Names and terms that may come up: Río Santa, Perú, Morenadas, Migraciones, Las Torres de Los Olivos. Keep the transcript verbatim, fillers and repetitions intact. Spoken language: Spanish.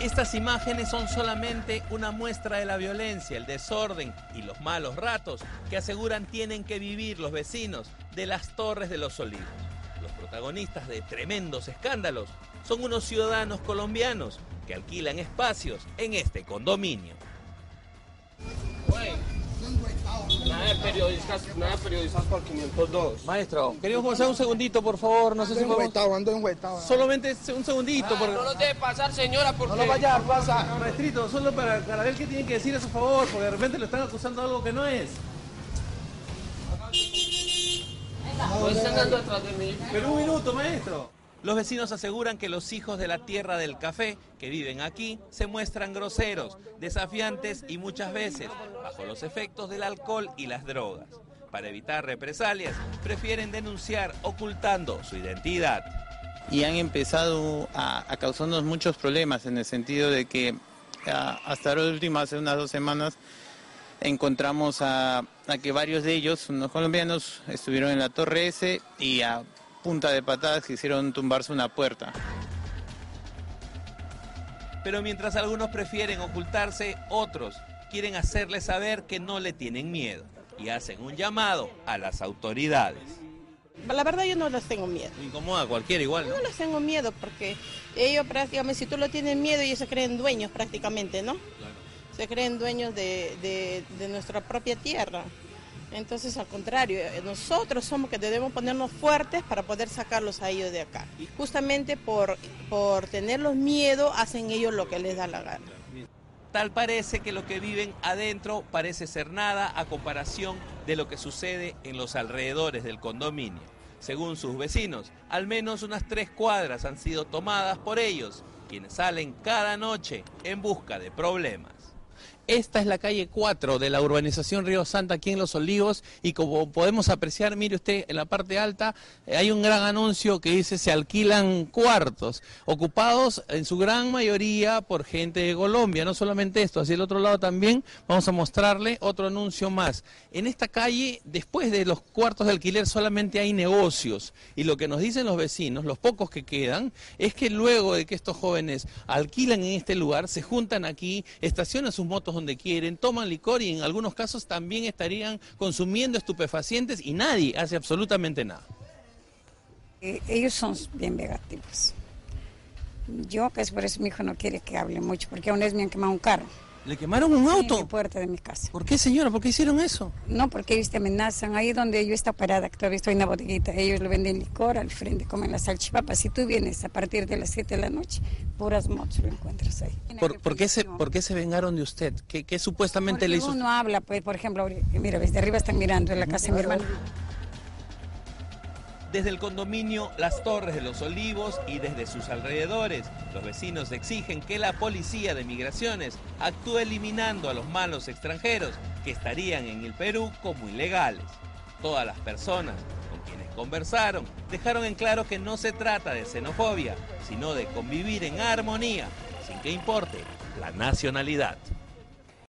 Estas imágenes son solamente una muestra de la violencia, el desorden y los malos ratos que aseguran tienen que vivir los vecinos de Las Torres de Los Olivos. Los protagonistas de tremendos escándalos son unos ciudadanos colombianos que alquilan espacios en este condominio. Nada de periodistas, nada de periodistas por quinientos dos. Maestro, queremos pasar un segundito, por favor. No sé si podemos... Ando enjuetado. Solamente un segundito. Ah, por... No los debe pasar, señora, porque... No lo vaya a pasar. No, no, no. Maestrito, solo para, para ver qué tienen que decir a su favor, porque de repente lo están acusando de algo que no es. No están andando atrás de mí. Pero un minuto, maestro. Los vecinos aseguran que los hijos de la tierra del café que viven aquí se muestran groseros, desafiantes y muchas veces bajo los efectos del alcohol y las drogas. Para evitar represalias, prefieren denunciar ocultando su identidad. Y han empezado a, a causarnos muchos problemas en el sentido de que a, hasta la última, hace unas dos semanas, encontramos a, a que varios de ellos, unos colombianos, estuvieron en la Torre S y a... punta de patadas que hicieron tumbarse una puerta. Pero mientras algunos prefieren ocultarse, otros quieren hacerles saber que no le tienen miedo y hacen un llamado a las autoridades. La verdad yo no les tengo miedo. Incomoda a cualquiera igual, ¿no? No les tengo miedo porque ellos prácticamente, si tú lo tienes miedo, ellos se creen dueños prácticamente, ¿no? Claro. Se creen dueños de, de, de nuestra propia tierra. Entonces, al contrario, nosotros somos que debemos ponernos fuertes para poder sacarlos a ellos de acá. Y justamente por, por tenerlos miedo, hacen ellos lo que les da la gana. Tal parece que lo que viven adentro parece ser nada a comparación de lo que sucede en los alrededores del condominio. Según sus vecinos, al menos unas tres cuadras han sido tomadas por ellos, quienes salen cada noche en busca de problemas. Esta es la calle cuatro de la urbanización Río Santa, aquí en Los Olivos, y como podemos apreciar, mire usted, en la parte alta hay un gran anuncio que dice se alquilan cuartos, ocupados en su gran mayoría por gente de Colombia. No solamente esto, hacia el otro lado también vamos a mostrarle otro anuncio más. En esta calle, después de los cuartos de alquiler, solamente hay negocios, y lo que nos dicen los vecinos, los pocos que quedan, es que luego de que estos jóvenes alquilan en este lugar, se juntan aquí, estacionan sus motos donde quieren, toman licor y en algunos casos también estarían consumiendo estupefacientes y nadie hace absolutamente nada. Eh, ellos son bien negativos. Yo, que es por eso mi hijo no quiere que hable mucho, porque aún es me han quemado un carro. ¿Le quemaron un auto? En la puerta de mi casa. ¿Por qué, señora? ¿Por qué hicieron eso? No, porque ellos te amenazan. Ahí donde yo está parada, que todavía estoy en la bodeguita, ellos le venden licor al frente, comen las salchipapas. Si tú vienes a partir de las siete de la noche, puras motos lo encuentras ahí. ¿Por, ¿por, qué, se, ¿por qué se vengaron de usted? ¿Qué, qué supuestamente porque le hizo? Uno habla, pues, por ejemplo, mira, desde arriba están mirando en la casa de mi hermano. Desde el condominio Las Torres de Los Olivos y desde sus alrededores, los vecinos exigen que la policía de Migraciones actúe eliminando a los malos extranjeros que estarían en el Perú como ilegales. Todas las personas con quienes conversaron dejaron en claro que no se trata de xenofobia, sino de convivir en armonía, sin que importe la nacionalidad.